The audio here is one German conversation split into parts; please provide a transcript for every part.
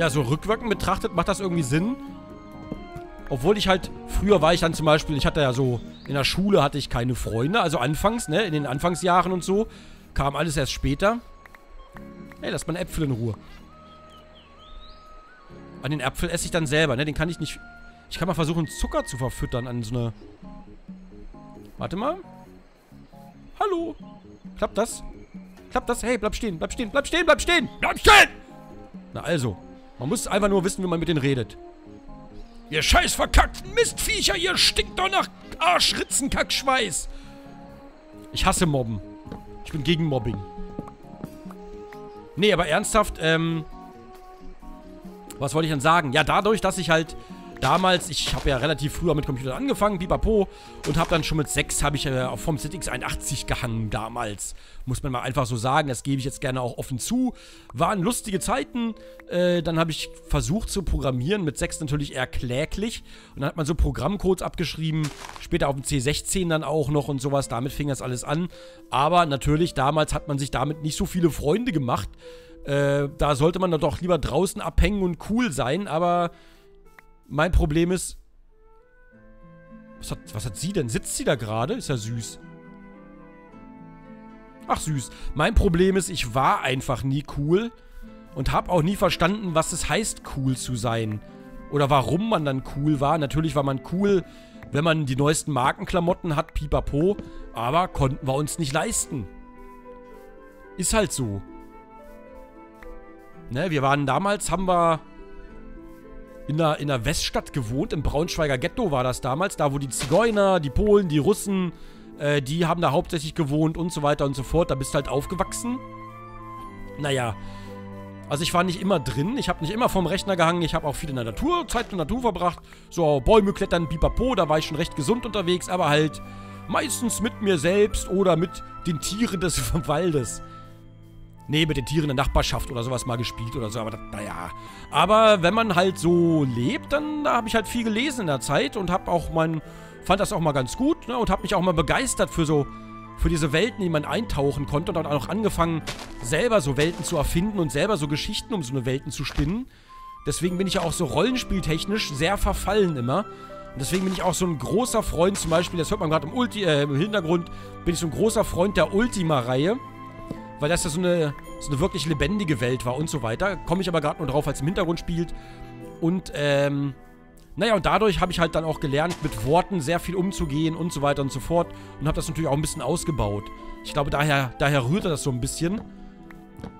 ja, so rückwirkend betrachtet, macht das irgendwie Sinn. Obwohl ich halt, früher war ich dann zum Beispiel, ich hatte ja so, in der Schule hatte ich keine Freunde, also anfangs, ne, in den Anfangsjahren und so, kam alles erst später. Ey, lass mal einen Äpfel in Ruhe. An den Äpfel esse ich dann selber, ne, den kann ich nicht, ich kann mal versuchen, Zucker zu verfüttern an so eine, warte mal. Hallo. Klappt das? Klappt das? Hey, bleib stehen, bleib stehen, bleib stehen, bleib stehen, bleib stehen! Na also, man muss einfach nur wissen, wie man mit denen redet. Ihr scheiß verkackten Mistviecher, ihr stinkt doch nach Arschritzen, Kackschweiß. Ich hasse Mobben. Ich bin gegen Mobbing. Nee, aber ernsthaft, was wollte ich denn sagen? Ja, dadurch, dass ich halt damals, ich habe ja relativ früher mit Computern angefangen, pipapo, und habe dann schon mit 6, habe ich vom ZX81 gehangen damals. Muss man mal einfach so sagen, das gebe ich jetzt gerne auch offen zu. Waren lustige Zeiten, dann habe ich versucht zu programmieren, mit 6 natürlich eher kläglich. Und dann hat man so Programmcodes abgeschrieben, später auf dem C16 dann auch noch und sowas, damit fing das alles an. Aber natürlich, damals hat man sich damit nicht so viele Freunde gemacht. Da sollte man dann doch lieber draußen abhängen und cool sein, aber... Mein Problem ist... Was hat sie denn? Sitzt sie da gerade? Ist ja süß. Ach, süß. Mein Problem ist, ich war einfach nie cool. Und habe auch nie verstanden, was es heißt, cool zu sein. Oder warum man dann cool war. Natürlich war man cool, wenn man die neuesten Markenklamotten hat, pipapo. Aber konnten wir uns nicht leisten. Ist halt so. Ne, wir waren damals, haben wir... In der Weststadt gewohnt, im Braunschweiger Ghetto war das damals, da wo die Zigeuner, die Polen, die Russen, die haben da hauptsächlich gewohnt und so weiter und so fort. Da bist du halt aufgewachsen. Naja, also ich war nicht immer drin, ich habe nicht immer vom Rechner gehangen, ich habe auch viel in der Natur, Zeit in der Natur verbracht. So Bäume klettern, pipapo, da war ich schon recht gesund unterwegs, aber halt meistens mit mir selbst oder mit den Tieren des Waldes. Nee, mit den Tieren in der Nachbarschaft oder sowas mal gespielt oder so, aber naja. Aber wenn man halt so lebt, dann da habe ich halt viel gelesen in der Zeit und habe auch fand das auch mal ganz gut, ne, und habe mich auch mal begeistert für diese Welten, in die man eintauchen konnte und dann auch angefangen, selber so Welten zu erfinden und selber so Geschichten um so eine Welten zu spinnen. Deswegen bin ich ja auch so rollenspieltechnisch sehr verfallen immer. Und deswegen bin ich auch so ein großer Freund, zum Beispiel, das hört man gerade im Hintergrund, bin ich so ein großer Freund der Ultima-Reihe. Weil das ja so eine wirklich lebendige Welt war und so weiter. Komme ich aber gerade nur drauf, als im Hintergrund spielt. Und, naja, und dadurch habe ich halt dann auch gelernt, mit Worten sehr viel umzugehen und so weiter und so fort. Und habe das natürlich auch ein bisschen ausgebaut. Ich glaube, daher rührte das so ein bisschen.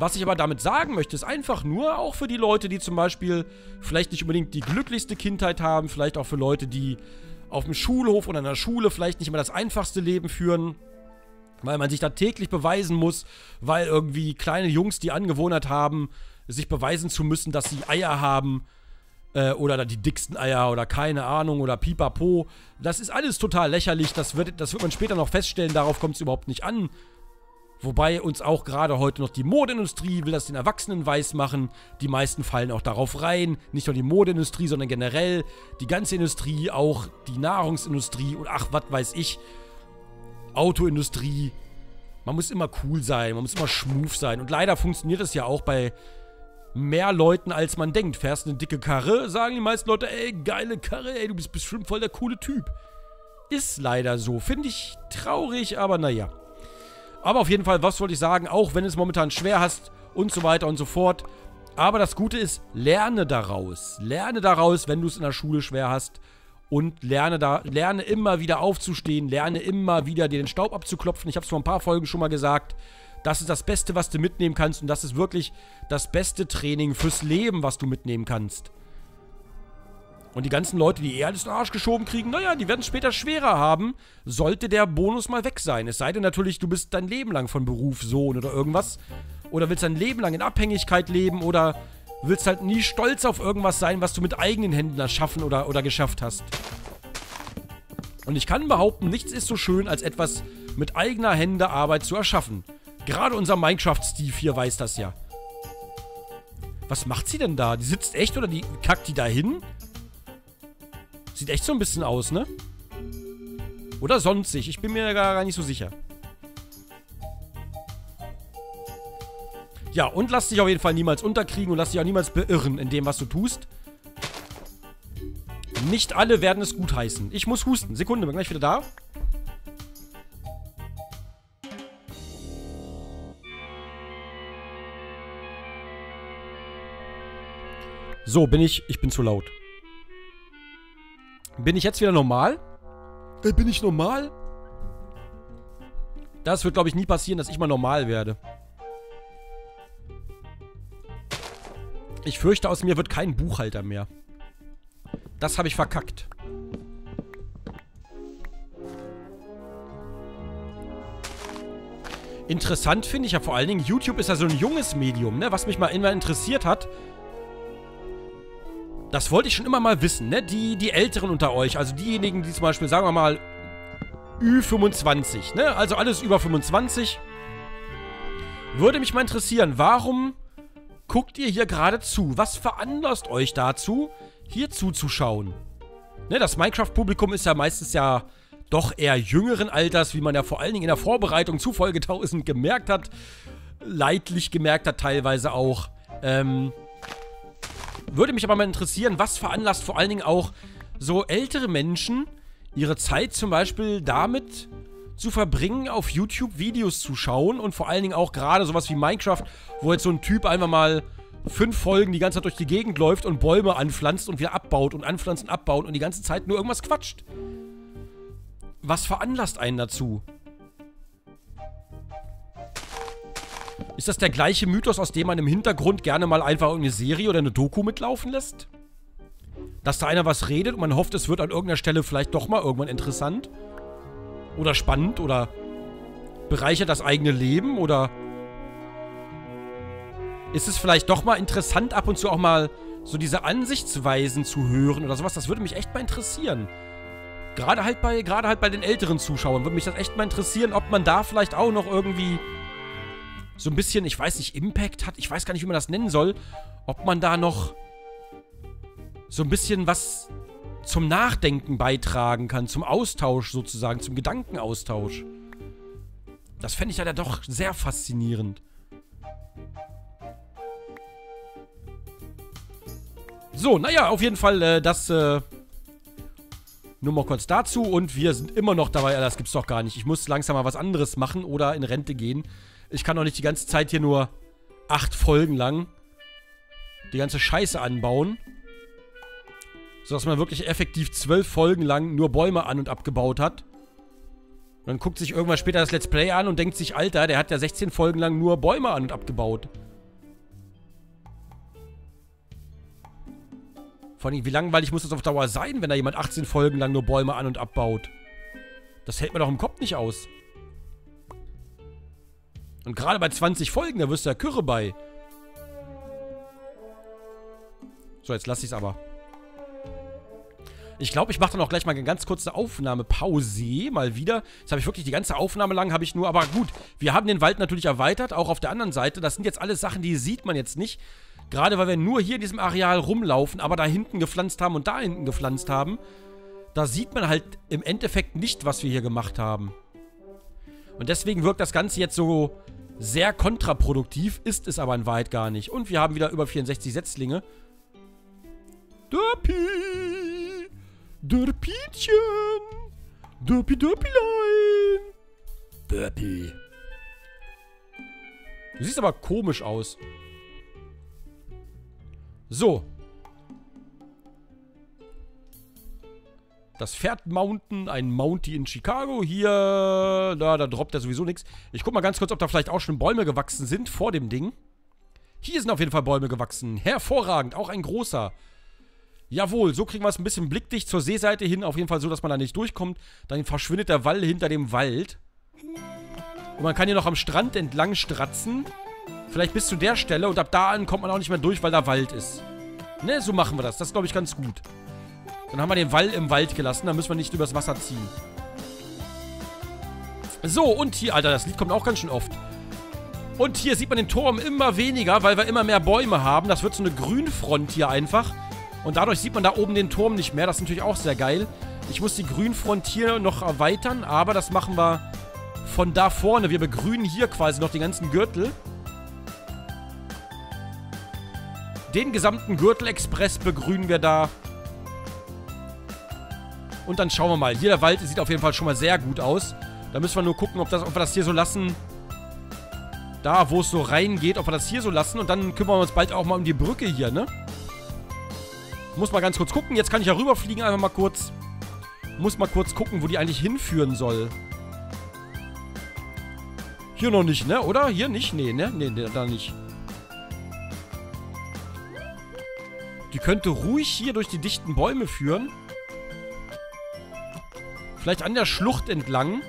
Was ich aber damit sagen möchte, ist einfach nur auch für die Leute, die zum Beispiel vielleicht nicht unbedingt die glücklichste Kindheit haben. Vielleicht auch für Leute, die auf dem Schulhof oder in der Schule vielleicht nicht immer das einfachste Leben führen. Weil man sich da täglich beweisen muss, weil irgendwie kleine Jungs die Angewohnheit haben, sich beweisen zu müssen, dass sie Eier haben. Oder die dicksten Eier oder keine Ahnung oder pipapo. Das ist alles total lächerlich, das wird man später noch feststellen, darauf kommt es überhaupt nicht an. Wobei uns auch gerade heute noch die Modeindustrie will das den Erwachsenen weismachen. Die meisten fallen auch darauf rein. Nicht nur die Modeindustrie, sondern generell die ganze Industrie, auch die Nahrungsindustrie und ach, was weiß ich. Autoindustrie. Man muss immer cool sein, man muss immer schmuf sein. Und leider funktioniert es ja auch bei mehr Leuten, als man denkt. Fährst eine dicke Karre, sagen die meisten Leute, ey, geile Karre, ey, du bist bestimmt voll der coole Typ. Ist leider so. Finde ich traurig, aber naja. Aber auf jeden Fall, was wollte ich sagen, auch wenn es momentan schwer hast und so weiter und so fort. Aber das Gute ist, lerne daraus. Lerne daraus, wenn du es in der Schule schwer hast. Und lerne immer wieder aufzustehen, lerne immer wieder dir den Staub abzuklopfen. Ich habe es vor ein paar Folgen schon mal gesagt. Das ist das Beste, was du mitnehmen kannst. Und das ist wirklich das beste Training fürs Leben, was du mitnehmen kannst. Und die ganzen Leute, die eher alles in den Arsch geschoben kriegen, naja, die werden es später schwerer haben, sollte der Bonus mal weg sein. Es sei denn natürlich, du bist dein Leben lang von Beruf Sohn oder irgendwas. Oder willst dein Leben lang in Abhängigkeit leben oder... willst halt nie stolz auf irgendwas sein, was du mit eigenen Händen erschaffen oder geschafft hast. Und ich kann behaupten, nichts ist so schön, als etwas mit eigener Hände Arbeit zu erschaffen. Gerade unser Minecraft-Steve hier weiß das ja. Was macht sie denn da? Die sitzt echt oder die kackt die da hin? Sieht echt so ein bisschen aus, ne? Oder sonstig. Ich bin mir gar nicht so sicher. Ja, und lass dich auf jeden Fall niemals unterkriegen und lass dich auch niemals beirren in dem, was du tust. Nicht alle werden es gutheißen. Ich muss husten. Sekunde, bin gleich wieder da. So, ich bin zu laut. Bin ich jetzt wieder normal? Bin ich normal? Das wird, glaube ich, nie passieren, dass ich mal normal werde. Ich fürchte, aus mir wird kein Buchhalter mehr. Das habe ich verkackt. Interessant finde ich ja vor allen Dingen, YouTube ist ja so ein junges Medium, ne? Was mich mal immer interessiert hat. Das wollte ich schon immer mal wissen, ne? Die Älteren unter euch, also diejenigen, die zum Beispiel, sagen wir mal, Ü25, ne? Also alles über 25. Würde mich mal interessieren, warum guckt ihr hier gerade zu? Was veranlasst euch dazu, hier zuzuschauen? Ne, das Minecraft-Publikum ist ja meistens ja doch eher jüngeren Alters, wie man ja vor allen Dingen in der Vorbereitung zu Folge 1000 gemerkt hat. Leidlich gemerkt hat teilweise auch. Würde mich aber mal interessieren, was veranlasst vor allen Dingen auch so ältere Menschen, ihre Zeit zum Beispiel damit zu verbringen, auf YouTube Videos zu schauen und vor allen Dingen auch gerade sowas wie Minecraft, wo jetzt so ein Typ einfach mal 5 Folgen die ganze Zeit durch die Gegend läuft und Bäume anpflanzt und wieder abbaut und anpflanzt und abbaut und die ganze Zeit nur irgendwas quatscht. Was veranlasst einen dazu? Ist das der gleiche Mythos, aus dem man im Hintergrund gerne mal einfach irgendeine Serie oder eine Doku mitlaufen lässt? Dass da einer was redet und man hofft, es wird an irgendeiner Stelle vielleicht doch mal irgendwann interessant? Oder spannend oder bereichert das eigene Leben oder ist es vielleicht doch mal interessant, ab und zu auch mal so diese Ansichtsweisen zu hören oder sowas? Das würde mich echt mal interessieren. Gerade halt bei den älteren Zuschauern würde mich das echt mal interessieren, ob man da vielleicht auch noch irgendwie so ein bisschen, ich weiß nicht, Impact hat. Ich weiß gar nicht, wie man das nennen soll. Ob man da noch so ein bisschen was zum Nachdenken beitragen kann, zum Austausch sozusagen, zum Gedankenaustausch. Das fände ich ja doch sehr faszinierend. So, naja, auf jeden Fall nur mal kurz dazu und wir sind immer noch dabei, das gibt's doch gar nicht. Ich muss langsam mal was anderes machen oder in Rente gehen. Ich kann doch nicht die ganze Zeit hier nur 8 Folgen lang die ganze Scheiße anbauen. Sodass man wirklich effektiv 12 Folgen lang nur Bäume an- und abgebaut hat. Und dann guckt sich irgendwann später das Let's Play an und denkt sich, Alter, der hat ja 16 Folgen lang nur Bäume an- und abgebaut. Vor allem, wie langweilig muss das auf Dauer sein, wenn da jemand 18 Folgen lang nur Bäume an- und abbaut? Das hält man doch im Kopf nicht aus. Und gerade bei 20 Folgen, da wirst du ja Kürre bei. So, jetzt lasse ich es aber. Ich glaube, ich mache dann auch gleich mal eine ganz kurze Aufnahmepause, mal wieder. Jetzt habe ich wirklich die ganze Aufnahme lang, habe ich nur, aber gut, wir haben den Wald natürlich erweitert, auch auf der anderen Seite. Das sind jetzt alles Sachen, die sieht man jetzt nicht. Gerade weil wir nur hier in diesem Areal rumlaufen, aber da hinten gepflanzt haben und da hinten gepflanzt haben. Da sieht man halt im Endeffekt nicht, was wir hier gemacht haben. Und deswegen wirkt das Ganze jetzt so sehr kontraproduktiv, ist es aber in Wahrheit gar nicht. Und wir haben wieder über 64 Setzlinge. Dörpi! Dörpietchen! Dörpi, Dörpilein! Dörpi. Du siehst aber komisch aus. So. Das Pferd mounten, ein Mountie in Chicago. Hier, da droppt er sowieso nichts. Ich guck mal ganz kurz, ob da vielleicht auch schon Bäume gewachsen sind vor dem Ding. Hier sind auf jeden Fall Bäume gewachsen. Hervorragend, auch ein großer. Jawohl, so kriegen wir es ein bisschen blickdicht zur Seeseite hin. Auf jeden Fall so, dass man da nicht durchkommt. Dann verschwindet der Wall hinter dem Wald. Und man kann hier noch am Strand entlang stratzen. Vielleicht bis zu der Stelle und ab da an kommt man auch nicht mehr durch, weil da Wald ist. Ne, so machen wir das. Das ist, glaube ich, ganz gut. Dann haben wir den Wall im Wald gelassen. Dann müssen wir nicht übers Wasser ziehen. So, und hier, Alter, das Lied kommt auch ganz schön oft. Und hier sieht man den Turm immer weniger, weil wir immer mehr Bäume haben. Das wird so eine Grünfront hier einfach. Und dadurch sieht man da oben den Turm nicht mehr. Das ist natürlich auch sehr geil. Ich muss die Grünfront hier noch erweitern, aber das machen wir von da vorne. Wir begrünen hier quasi noch den ganzen Gürtel. Den gesamten Gürtel-Express begrünen wir da. Und dann schauen wir mal. Hier der Wald sieht auf jeden Fall schon mal sehr gut aus. Da müssen wir nur gucken, ob wir das hier so lassen. Da, wo es so reingeht, ob wir das hier so lassen. Und dann kümmern wir uns bald auch mal um die Brücke hier, ne? Muss mal ganz kurz gucken. Jetzt kann ich ja rüberfliegen, einfach mal kurz. Muss mal kurz gucken, wo die eigentlich hinführen soll. Hier noch nicht, ne? Oder? Hier nicht? Nee, ne? Nee, da nicht. Die könnte ruhig hier durch die dichten Bäume führen. Vielleicht an der Schlucht entlang.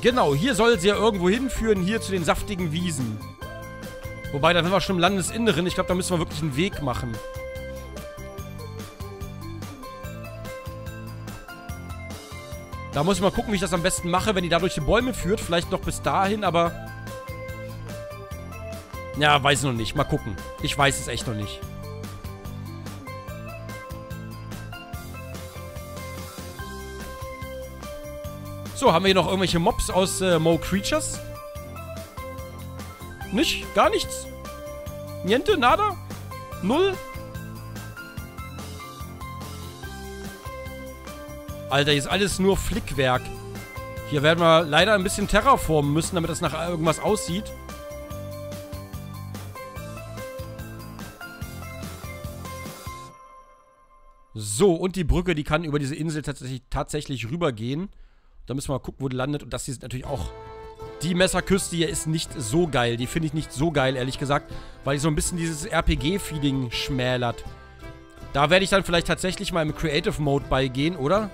Genau, hier soll sie ja irgendwo hinführen, hier zu den saftigen Wiesen. Wobei, da sind wir schon im Landesinneren. Ich glaube, da müssen wir wirklich einen Weg machen. Da muss ich mal gucken, wie ich das am besten mache, wenn die da durch die Bäume führt. Vielleicht noch bis dahin, aber... ja, weiß ich noch nicht. Mal gucken. Ich weiß es echt noch nicht. So, haben wir hier noch irgendwelche Mobs aus Mo Creatures? Nicht? Gar nichts? Niente? Nada? Null? Alter, hier ist alles nur Flickwerk. Hier werden wir leider ein bisschen terraformen müssen, damit das nach irgendwas aussieht. So, und die Brücke, die kann über diese Insel tatsächlich rübergehen. Da müssen wir mal gucken, wo die landet. Und das hier ist natürlich auch... die Messerküste hier ist nicht so geil. Die finde ich nicht so geil, ehrlich gesagt. Weil die so ein bisschen dieses RPG-Feeling schmälert. Da werde ich dann vielleicht tatsächlich mal im Creative Mode beigehen, oder?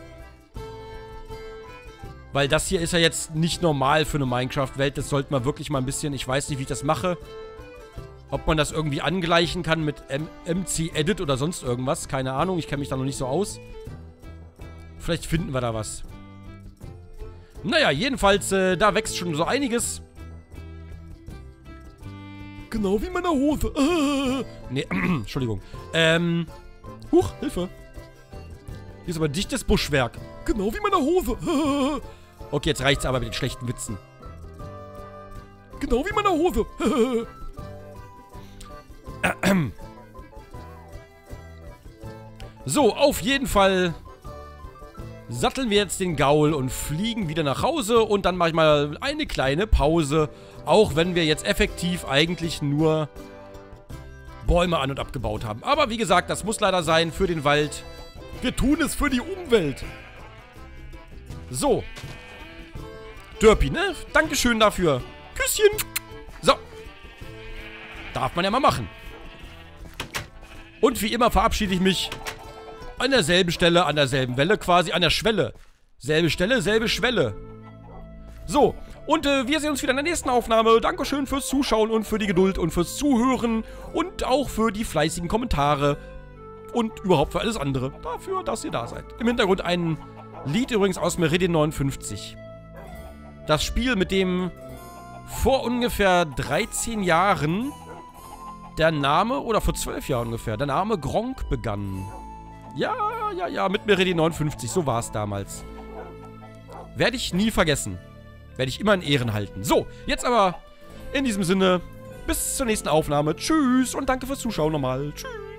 Weil das hier ist ja jetzt nicht normal für eine Minecraft-Welt. Das sollte man wirklich mal ein bisschen... ich weiß nicht, wie ich das mache. Ob man das irgendwie angleichen kann mit MC-Edit oder sonst irgendwas. Keine Ahnung, ich kenne mich da noch nicht so aus. Vielleicht finden wir da was. Naja, jedenfalls, da wächst schon so einiges. Genau wie meine Hose. Nee, Entschuldigung. Huch, Hilfe. Hier ist aber dichtes Buschwerk. Genau wie meine Hose. Okay, jetzt reicht's aber mit den schlechten Witzen. Genau wie meine Hose. So, auf jeden Fall... satteln wir jetzt den Gaul und fliegen wieder nach Hause und dann mache ich mal eine kleine Pause, auch wenn wir jetzt effektiv eigentlich nur Bäume an- und abgebaut haben. Aber wie gesagt, das muss leider sein für den Wald. Wir tun es für die Umwelt. So. Derpy, ne? Dankeschön dafür. Küsschen. So. Darf man ja mal machen. Und wie immer verabschiede ich mich... an derselben Stelle, an derselben Welle quasi, an der Schwelle. Selbe Stelle, selbe Schwelle. So, und wir sehen uns wieder in der nächsten Aufnahme. Dankeschön fürs Zuschauen und für die Geduld und fürs Zuhören und auch für die fleißigen Kommentare und überhaupt für alles andere. Dafür, dass ihr da seid. Im Hintergrund ein Lied übrigens aus Meridian 59. Das Spiel, mit dem vor ungefähr 13 Jahren der Name, oder vor 12 Jahren ungefähr, der Name Gronkh begann. Ja, ja, ja, mit Meridian 59, so war es damals. Werde ich nie vergessen. Werde ich immer in Ehren halten. So, jetzt aber in diesem Sinne, bis zur nächsten Aufnahme. Tschüss und danke fürs Zuschauen nochmal. Tschüss.